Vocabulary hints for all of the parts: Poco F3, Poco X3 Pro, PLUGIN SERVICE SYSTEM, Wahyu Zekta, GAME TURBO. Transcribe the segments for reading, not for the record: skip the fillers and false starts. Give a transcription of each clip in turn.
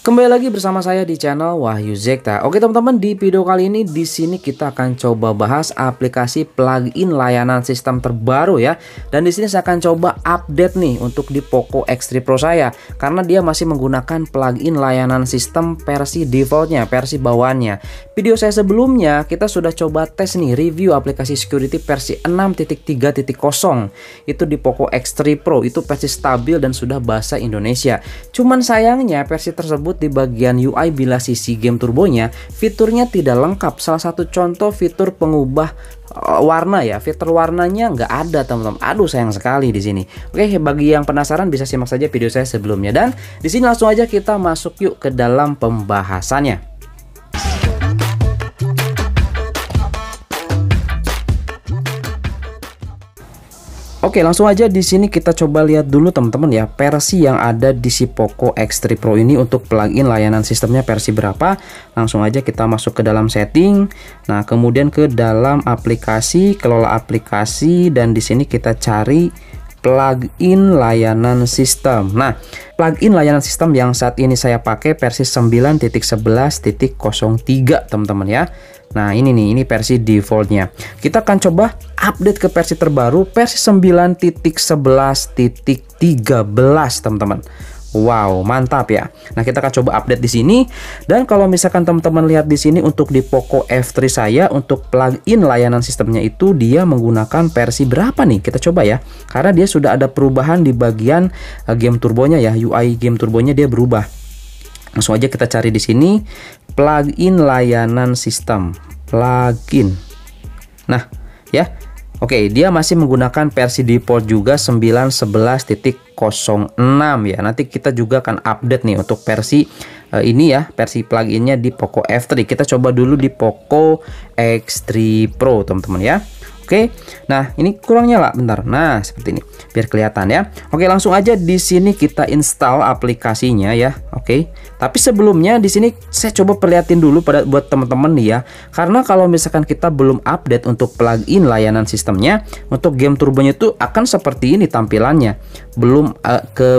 Kembali lagi bersama saya di channel Wahyu Zekta. Oke teman-teman, di video kali ini di sini kita akan coba bahas aplikasi plugin layanan sistem terbaru ya. Dan di sini saya akan coba update nih untuk di Poco X3 Pro saya, karena dia masih menggunakan plugin layanan sistem versi defaultnya, versi bawaannya. Video saya sebelumnya kita sudah coba tes nih review aplikasi security versi 6.3.0 itu di Poco X3 Pro, itu versi stabil dan sudah bahasa Indonesia. Cuman sayangnya versi tersebut di bagian UI bila sisi game turbonya fiturnya tidak lengkap. Salah satu contoh fitur pengubah warna ya, fitur warnanya nggak ada teman-teman. Aduh sayang sekali di sini. Oke, bagi yang penasaran bisa simak saja video saya sebelumnya, dan di sini langsung aja kita masuk yuk ke dalam pembahasannya. Oke, langsung aja di sini kita coba lihat dulu teman-teman ya versi yang ada di si Poco X3 Pro ini untuk plugin layanan sistemnya versi berapa. Langsung aja kita masuk ke dalam setting. Nah, kemudian ke dalam aplikasi, kelola aplikasi, dan di sini kita cari plugin layanan sistem. Nah, plugin layanan sistem yang saat ini saya pakai versi 9.11.03 teman-teman ya. Nah ini nih, ini versi defaultnya. Kita akan coba update ke versi terbaru, versi 9.11.13 teman-teman. Wow, mantap ya. Nah, kita akan coba update di sini, dan kalau misalkan teman-teman lihat di sini untuk di Poco F3 saya untuk plugin layanan sistemnya itu dia menggunakan versi berapa nih? Kita coba ya. Karena dia sudah ada perubahan di bagian game turbonya ya, UI game turbonya dia berubah. Langsung aja kita cari di sini plugin layanan sistem, plugin. Nah, ya. Oke, dia masih menggunakan versi default juga 9.11.06 ya. Nanti kita juga akan update nih untuk versi ini ya, versi pluginnya di Poco F3. Kita coba dulu di Poco X3 Pro, teman-teman ya. Oke. Nah, ini kurangnya lah bentar. Nah, seperti ini. Biar kelihatan ya. Oke, langsung aja di sini kita install aplikasinya ya. Oke. Tapi sebelumnya di sini saya coba perlihatin dulu buat teman-teman nih ya. Karena kalau misalkan kita belum update untuk plugin layanan sistemnya, untuk game turbonya itu akan seperti ini tampilannya. Belum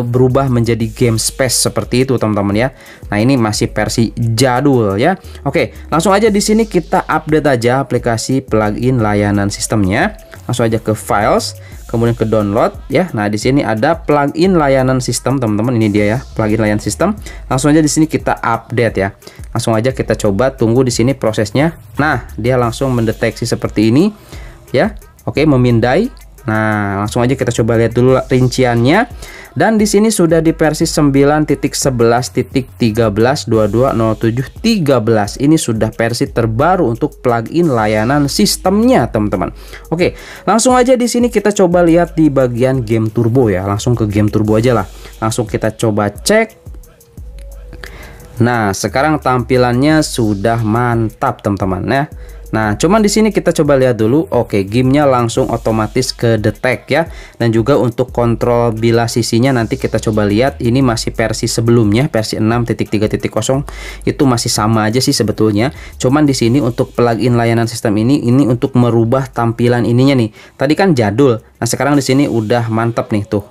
berubah menjadi game space seperti itu, teman-teman ya. Nah, ini masih versi jadul ya. Oke, langsung aja di sini kita update aja aplikasi plugin layanan sistemnya. Langsung aja ke files, kemudian ke download ya. Nah, di sini ada plugin layanan sistem, teman-teman. Ini dia ya, plugin layanan sistem. Langsung aja di sini kita update ya. Langsung aja kita coba tunggu di sini prosesnya. Nah, dia langsung mendeteksi seperti ini ya. Oke, memindai. Nah, langsung aja kita coba lihat dulu rinciannya. Dan di sini sudah di versi 9.11.13.2207.13. Ini sudah versi terbaru untuk plugin layanan sistemnya, teman-teman. Oke, langsung aja di sini kita coba lihat di bagian game turbo ya. Langsung ke game turbo aja lah. Langsung kita coba cek. Nah, sekarang tampilannya sudah mantap, teman-teman ya. Nah, cuman di sini kita coba lihat dulu. Oke, gamenya langsung otomatis ke detect ya. Dan juga untuk kontrol bila sisinya nanti kita coba lihat. Ini masih versi sebelumnya, versi 6.3.0 itu masih sama aja sih sebetulnya. Cuman di sini untuk plugin layanan sistem ini untuk merubah tampilan ininya nih. Tadi kan jadul. Nah, sekarang di sini udah mantap nih tuh.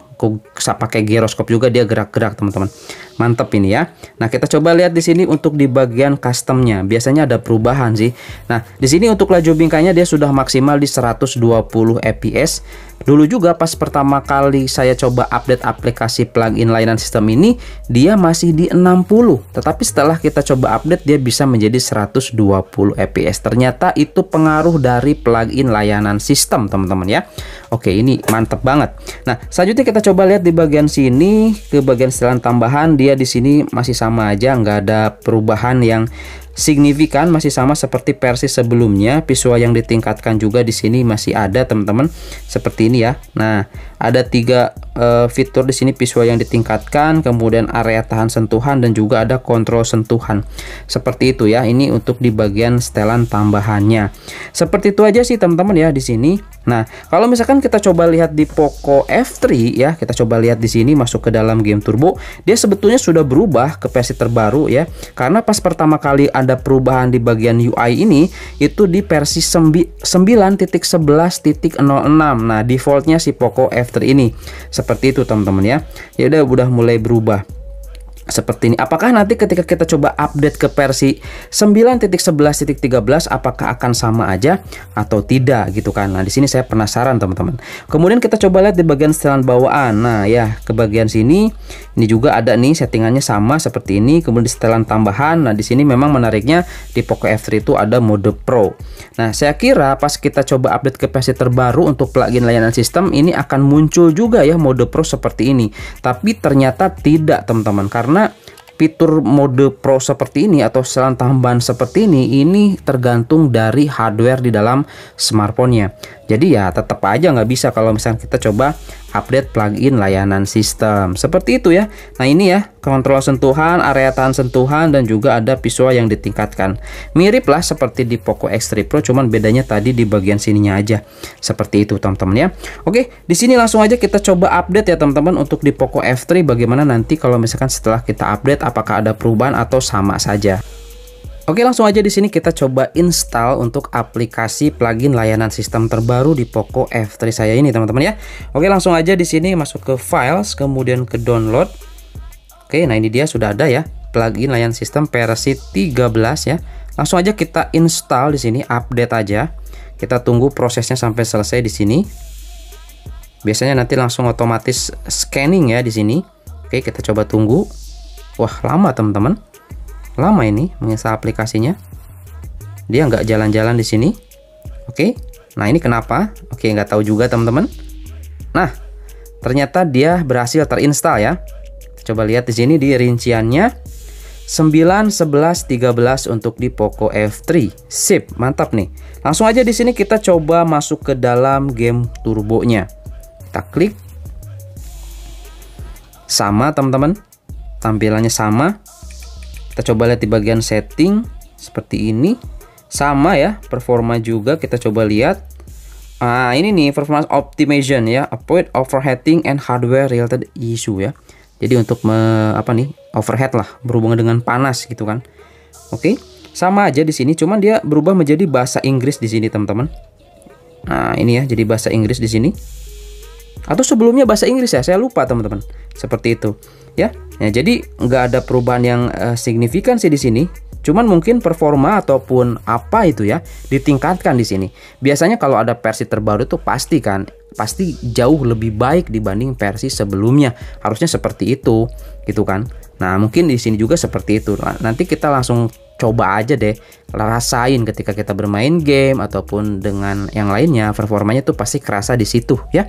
Pakai giroskop juga dia gerak-gerak, teman-teman. Mantap ini ya. Nah, kita coba lihat di sini untuk di bagian customnya. Biasanya ada perubahan sih. Nah, di sini untuk laju bingkainya dia sudah maksimal di 120 fps. Dulu juga pas pertama kali saya coba update aplikasi plugin layanan sistem ini, dia masih di 60. Tetapi setelah kita coba update dia bisa menjadi 120 fps. Ternyata itu pengaruh dari plugin layanan sistem, teman-teman ya. Oke, ini mantep banget. Nah, selanjutnya kita coba lihat di bagian sini, ke bagian setelan tambahan. Dia di sini masih sama aja, nggak ada perubahan yang signifikan, masih sama seperti versi sebelumnya. Visual yang ditingkatkan juga di sini masih ada, teman-teman, seperti ini ya. Nah, ada 3 fitur di sini, visual yang ditingkatkan, kemudian area tahan sentuhan, dan juga ada kontrol sentuhan. Seperti itu ya. Ini untuk di bagian setelan tambahannya. Seperti itu aja sih, teman-teman ya di sini. Nah, kalau misalkan kita coba lihat di Poco F3 ya, kita coba lihat di sini masuk ke dalam game turbo, dia sebetulnya sudah berubah ke versi terbaru ya. Karena pas pertama kali ada perubahan di bagian UI ini itu di versi 9.11.06. nah, defaultnya si Poco F3 ini seperti itu, teman-teman ya. Ya udah mulai berubah. seperti ini. Apakah nanti ketika kita coba update ke versi 9.11.13 apakah akan sama aja atau tidak gitu kan. Nah, di sini saya penasaran teman-teman. Kemudian kita coba lihat di bagian setelan bawaan. Nah, ya ke bagian sini ini juga ada nih settingannya sama seperti ini. Kemudian di setelan tambahan. Nah, di sini memang menariknya di Poco F3 itu ada mode Pro. Nah, saya kira pas kita coba update ke versi terbaru untuk plugin layanan sistem ini akan muncul juga ya mode Pro seperti ini. Tapi ternyata tidak teman-teman, karena fitur mode Pro seperti ini atau setelan tambahan seperti ini tergantung dari hardware di dalam smartphone-nya. Jadi ya tetap aja nggak bisa kalau misalnya kita coba update plugin layanan sistem. Seperti itu ya. Nah ini ya kontrol sentuhan, area tahan sentuhan, dan juga ada visual yang ditingkatkan. Mirip lah seperti di Poco X3 Pro, cuman bedanya tadi di bagian sininya aja. Seperti itu teman-teman ya. Oke, di sini langsung aja kita coba update ya teman-teman untuk di Poco F3 bagaimana nanti kalau misalkan setelah kita update apakah ada perubahan atau sama saja. Oke, langsung aja di sini kita coba install untuk aplikasi plugin layanan sistem terbaru di Poco F3 saya ini teman-teman ya. Oke, langsung aja di sini masuk ke files kemudian ke download. Oke, nah ini dia sudah ada ya plugin layanan sistem versi 13 ya. Langsung aja kita install di sini, update aja. Kita tunggu prosesnya sampai selesai di sini. Biasanya nanti langsung otomatis scanning ya di sini. Oke, kita coba tunggu. Wah, lama teman-teman. Lama ini menginstal aplikasinya. Dia nggak jalan-jalan di sini. Oke. Nah, ini kenapa? Oke, nggak tahu juga teman-teman. Nah, ternyata dia berhasil terinstall ya. Coba lihat di sini di rinciannya 9.11.13 untuk di Poco F3. Sip, mantap nih. Langsung aja di sini kita coba masuk ke dalam game turbonya. Kita klik. Sama teman-teman. Tampilannya sama. Kita coba lihat di bagian setting seperti ini. Sama ya, performa juga kita coba lihat. Ah, ini nih performance optimization ya, avoid overheating and hardware related issue ya. Jadi untuk overhead lah, berhubungan dengan panas gitu kan. Oke, sama aja di sini, cuman dia berubah menjadi bahasa Inggris di sini teman-teman. Nah, ini ya, jadi bahasa Inggris di sini. Atau sebelumnya bahasa Inggris ya, saya lupa teman-teman. Seperti itu ya. Nah, jadi nggak ada perubahan yang signifikan sih di sini. Cuman mungkin performa ataupun apa itu ya ditingkatkan di sini. Biasanya kalau ada versi terbaru tuh pasti jauh lebih baik dibanding versi sebelumnya. Harusnya seperti itu, gitu kan? Nah, mungkin di sini juga seperti itu. Nanti kita langsung coba aja deh, rasain ketika kita bermain game ataupun dengan yang lainnya, performanya tuh pasti kerasa di situ ya.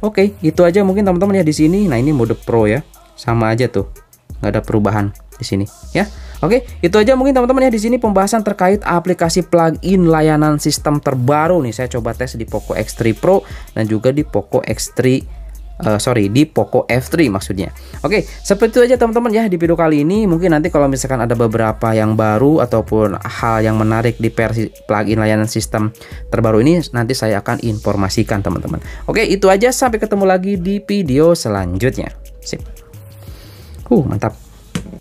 Oke, itu aja mungkin teman-teman ya di sini. Nah, ini mode Pro ya. Sama aja tuh. Nggak ada perubahan di sini ya. Oke, itu aja mungkin teman-teman ya di sini pembahasan terkait aplikasi plugin layanan sistem terbaru nih. Saya coba tes di Poco X3 Pro dan juga di Poco Poco F3 maksudnya. Oke, seperti itu aja teman-teman ya di video kali ini. Mungkin nanti kalau misalkan ada beberapa yang baru ataupun hal yang menarik di versi plugin layanan sistem terbaru ini, nanti saya akan informasikan teman-teman. Oke, itu aja, sampai ketemu lagi di video selanjutnya. Sip. Mantap.